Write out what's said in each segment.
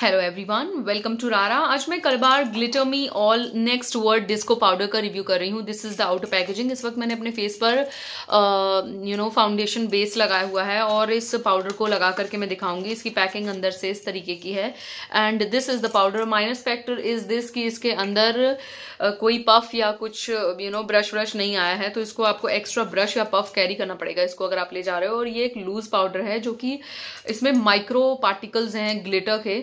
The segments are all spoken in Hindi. हेलो एवरीवन, वेलकम टू रारा। आज मैं कलबार glitter me all next world disco powder का रिव्यू कर रही हूँ। This is the outer packaging. इस वक्त मैंने अपने फेस पर फाउंडेशन बेस लगाया हुआ है और इस पाउडर को लगा करके मैं दिखाऊंगी। इसकी पैकिंग अंदर से इस तरीके की है and this is the powder. Minus factor is this कि इसके अंदर कोई पफ या कुछ ब्रश व्रश नहीं आया है, तो इसको आपको एक्स्ट्रा ब्रश या पफ कैरी करना पड़ेगा इसको अगर आप ले जा रहे हो। और ये एक लूज पाउडर है जो कि इसमें माइक्रो पार्टिकल्स हैं ग्लिटर के,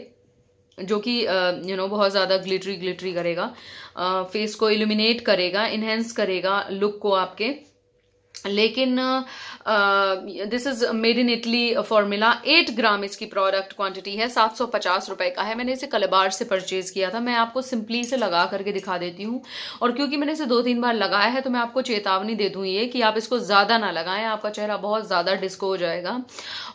जो कि बहुत ज़्यादा ग्लिटरी करेगा, फेस को इल्यूमिनेट करेगा, इन्हेंस करेगा लुक को आपके। लेकिन this is made in Italy formula. 8 gram इसकी प्रोडक्ट क्वांटिटी है, 750 रुपये का है। मैंने इसे कलबार से परचेज़ किया था। मैं आपको सिंपली इसे लगा करके दिखा देती हूँ, और क्योंकि मैंने इसे 2-3 बार लगाया है तो मैं आपको चेतावनी दे दूँ ये कि आप इसको ज़्यादा ना लगाएं, आपका चेहरा बहुत ज़्यादा डिस्को हो जाएगा।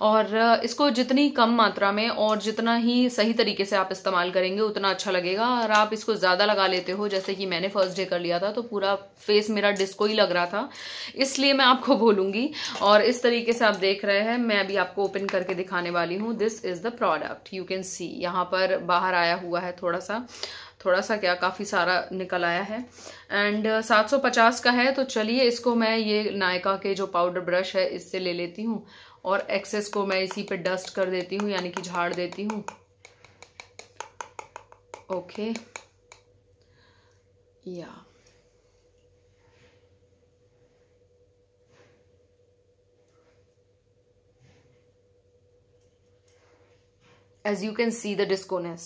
और इसको जितनी कम मात्रा में और जितना ही सही तरीके से आप इस्तेमाल करेंगे उतना अच्छा लगेगा। और आप इसको ज़्यादा लगा लेते हो, जैसे कि मैंने फर्स्ट डे कर लिया था तो पूरा फेस मेरा डिस्को ही लग रहा था, इसलिए मैं आपको बोलूँगी। और इस तरीके से आप देख रहे हैं, मैं अभी आपको ओपन करके दिखाने वाली हूँ। This is the product. You can see यहाँ पर बाहर आया हुआ है, थोड़ा सा क्या काफ़ी सारा निकल आया है एंड 750 का है। तो चलिए इसको मैं ये नायका के जो पाउडर ब्रश है इससे ले लेती हूँ और एक्सेस को मैं इसी पे डस्ट कर देती हूँ, यानी कि झाड़ देती हूँ। ओके या as you can see the disconess,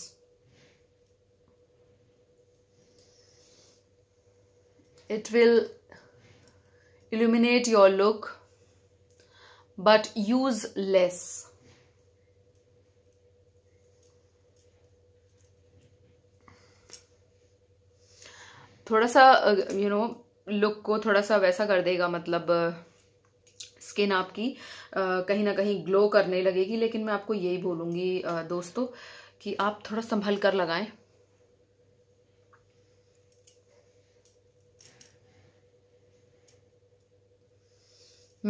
it will illuminate your look but use less. थोड़ा सा लुक को थोड़ा सा वैसा कर देगा, मतलब स्किन आपकी कहीं ना कहीं ग्लो करने लगेगी। लेकिन मैं आपको यही बोलूँगी दोस्तों कि आप थोड़ा संभल कर लगाएं।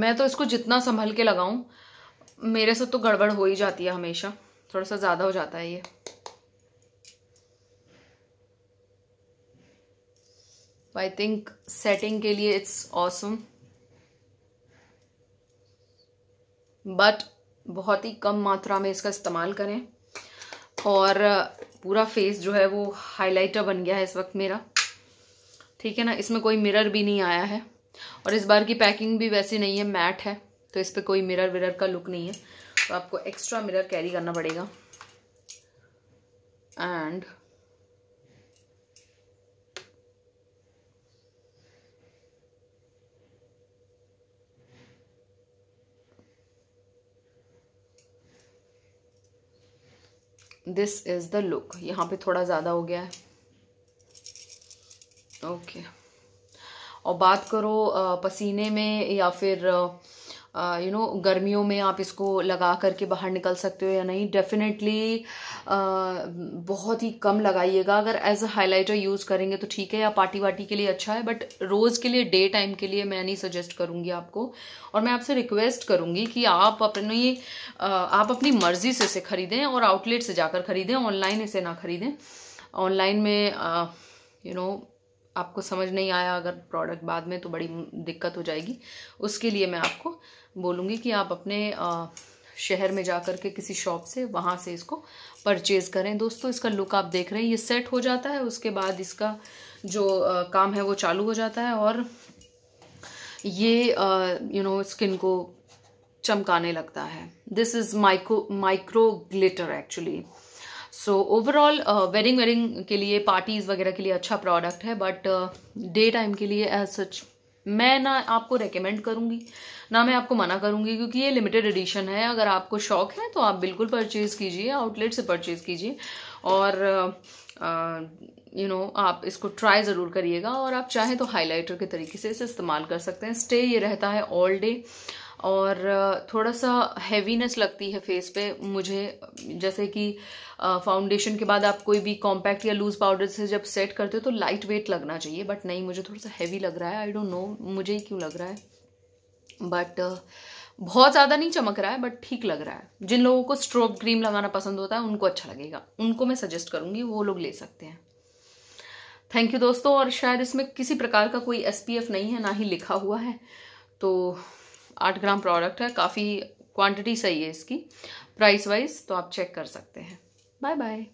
मैं तो इसको जितना संभल के लगाऊं, मेरे से तो गड़बड़ हो ही जाती है हमेशा, थोड़ा सा ज़्यादा हो जाता है ये। आई थिंक सेटिंग के लिए इट्स ऑसम, बट बहुत ही कम मात्रा में इसका इस्तेमाल करें। और पूरा फेस जो है वो हाइलाइटर बन गया है इस वक्त मेरा, ठीक है ना। इसमें कोई मिरर भी नहीं आया है और इस बार की पैकिंग भी वैसी नहीं है, मैट है, तो इस पर कोई मिरर विरर का लुक नहीं है, तो आपको एक्स्ट्रा मिरर कैरी करना पड़ेगा। And this is the look. यहाँ पे थोड़ा ज़्यादा हो गया है, ओके। और बात करो पसीने में या फिर गर्मियों में आप इसको लगा करके बाहर निकल सकते हो या नहीं, डेफिनेटली बहुत ही कम लगाइएगा। अगर एज अ हाइलाइटर यूज़ करेंगे तो ठीक है, या पार्टी वार्टी के लिए अच्छा है, बट रोज़ के लिए, डे टाइम के लिए मैं नहीं सजेस्ट करूँगी आपको। और मैं आपसे रिक्वेस्ट करूँगी कि आप अपनी मर्ज़ी से इसे ख़रीदें और आउटलेट से जाकर ख़रीदें, ऑनलाइन इसे ना ख़रीदें। ऑनलाइन में आपको समझ नहीं आया अगर प्रोडक्ट बाद में, तो बड़ी दिक्कत हो जाएगी। उसके लिए मैं आपको बोलूँगी कि आप अपने शहर में जा कर के किसी शॉप से, वहाँ से इसको परचेज़ करें। दोस्तों इसका लुक आप देख रहे हैं, ये सेट हो जाता है, उसके बाद इसका जो काम है वो चालू हो जाता है और ये स्किन को चमकाने लगता है। This is micro glitter actually. So overall wedding के लिए, पार्टीज़ वगैरह के लिए अच्छा प्रोडक्ट है, बट डे टाइम के लिए एज सच मैं ना आपको रेकमेंड करूँगी ना मैं आपको मना करूँगी, क्योंकि ये लिमिटेड एडिशन है। अगर आपको शौक है तो आप बिल्कुल परचेज़ कीजिए, आउटलेट से परचेज़ कीजिए और आप इसको ट्राई ज़रूर करिएगा। और आप चाहें तो हाईलाइटर के तरीके से इसे इस्तेमाल कर सकते हैं। स्टे ये रहता है ऑल डे और थोड़ा सा हैवीनेस लगती है फेस पे मुझे, जैसे कि फाउंडेशन के बाद आप कोई भी कॉम्पैक्ट या लूज़ पाउडर से जब सेट करते हो तो लाइट वेट लगना चाहिए, बट नहीं, मुझे थोड़ा सा हैवी लग रहा है। आई डोंट नो मुझे ही क्यों लग रहा है, बट बहुत ज़्यादा नहीं चमक रहा है बट ठीक लग रहा है। जिन लोगों को स्ट्रोब क्रीम लगाना पसंद होता है उनको अच्छा लगेगा, उनको मैं सजेस्ट करूँगी, वो लोग ले सकते हैं। थैंक यू दोस्तों। और शायद इसमें किसी प्रकार का कोई SPF नहीं है, ना ही लिखा हुआ है। तो 8 ग्राम प्रोडक्ट है, काफ़ी क्वांटिटी सही है इसकी। प्राइस वाइज तो आप चेक कर सकते हैं। Bye bye.